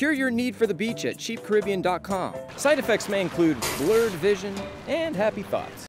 Cure your need for the beach at CheapCaribbean.com. Side effects may include blurred vision and happy thoughts.